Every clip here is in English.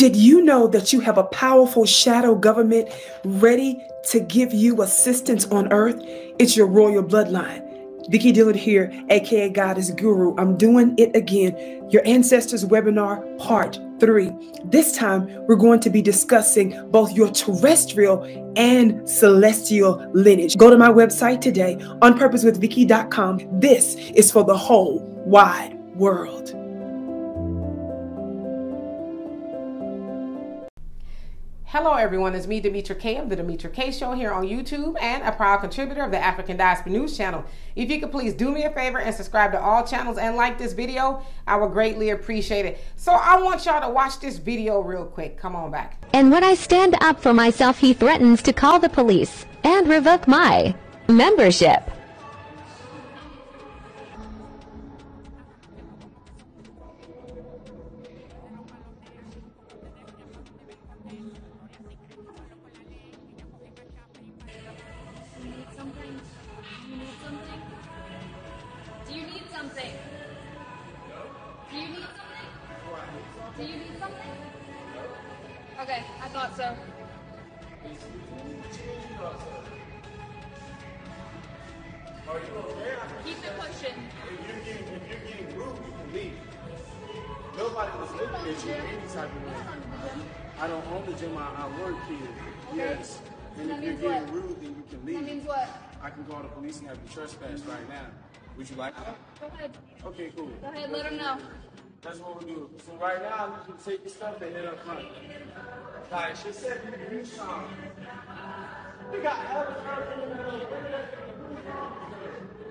Did you know that you have a powerful shadow government ready to give you assistance on earth? It's your royal bloodline. Vicky Dillard here, aka Goddess Guru. I'm doing it again. Your Ancestors Webinar Part 3. This time, we're going to be discussing both your terrestrial and celestial lineage. Go to my website today on PurposeWithVicky.com. This is for the whole wide world. Hello everyone, it's me, Demetra Kaye of The Demetri Kay Show here on YouTube and a proud contributor of the African Diaspora News Channel. If you could please do me a favor and subscribe to all channels and like this video, I would greatly appreciate it. So I want y'all to watch this video real quick. Come on back. And when I stand up for myself, he threatens to call the police and revoke my membership. Okay, I thought so. Keep it pushing. If you're getting rude, you can leave. Nobody was looking at you any type of way. I don't own the gym, I work here. Okay. Yes. And if you're getting rude, then you can leave. That means what? I can call the police and have you trespassed right now. Would you like that? Go ahead. Okay, cool. Go ahead, let them know. That's what we'll do. So right now, you can take your stuff and head up front. Like she said, you song. You got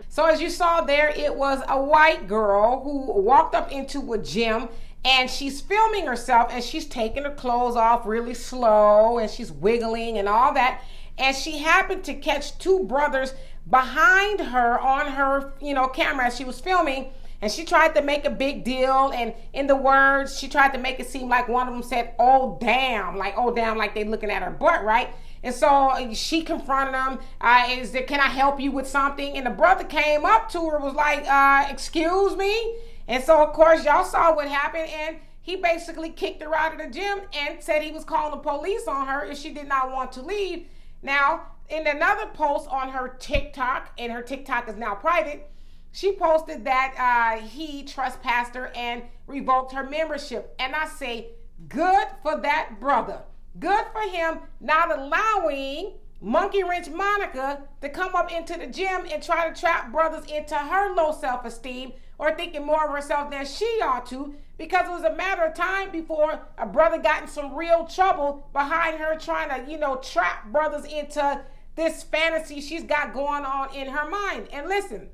So as you saw there, it was a white girl who walked up into a gym and she's filming herself and she's taking her clothes off really slow and she's wiggling and all that. And she happened to catch two brothers behind her on her, camera as she was filming. And she tried to make a big deal, and in the words, she tried to make it seem like one of them said, oh damn, like they looking at her butt, right? And so she confronted him, can I help you with something? And the brother came up to her, was like, excuse me? And so of course, y'all saw what happened, and he basically kicked her out of the gym and said he was calling the police on her if she did not want to leave. Now, in another post on her TikTok, and her TikTok is now private, she posted that he trespassed her and revoked her membership. And I say, good for that brother. Good for him not allowing Monkey Wrench Monica to come up into the gym and try to trap brothers into her low self-esteem or thinking more of herself than she ought to, because it was a matter of time before a brother got in some real trouble behind her trying to, trap brothers into this fantasy she's got going on in her mind. And listen,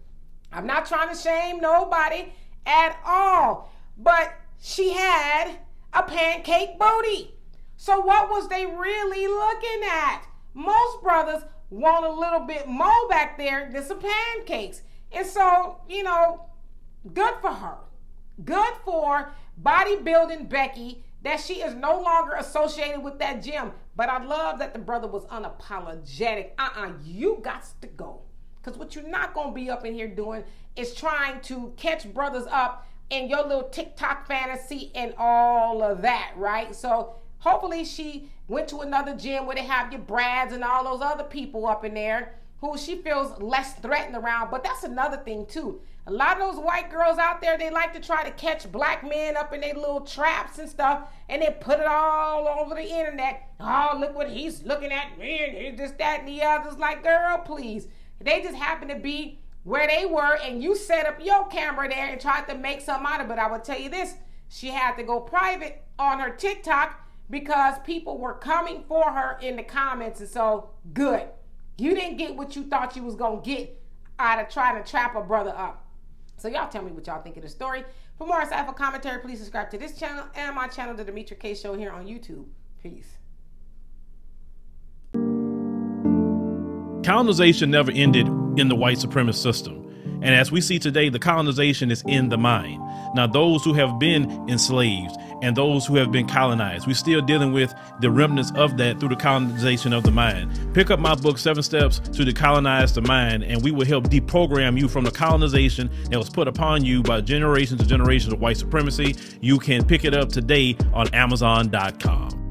I'm not trying to shame nobody at all, but she had a pancake booty. So what was they really looking at? Most brothers want a little bit more back there than some pancakes. And so, good for her. Good for bodybuilding Becky that she is no longer associated with that gym. But I love that the brother was unapologetic. You got to go. Because what you're not going to be up in here doing is trying to catch brothers up in your little TikTok fantasy and all of that, right? So hopefully she went to another gym where they have your Brads and all those other people up in there who she feels less threatened around. But that's another thing too. A lot of those white girls out there, they like to try to catch black men up in their little traps and stuff, and they put it all over the internet. Oh, look what he's looking at me, and he's just that and the other's like, girl, please. They just happened to be where they were, and you set up your camera there and tried to make something out of it. I will tell you this, she had to go private on her TikTok because people were coming for her in the comments. And so, good. You didn't get what you thought you was going to get out of trying to trap a brother up. So y'all tell me what y'all think of the story. For more insightful commentary, please subscribe to this channel and my channel, The Demetri Kay Show, here on YouTube. Peace. Colonization never ended in the white supremacist system. And as we see today, the colonization is in the mind. Now, those who have been enslaved and those who have been colonized, we're still dealing with the remnants of that through the colonization of the mind. Pick up my book, 7 Steps to Decolonize the Mind, and we will help deprogram you from the colonization that was put upon you by generations and generations of white supremacy. You can pick it up today on Amazon.com.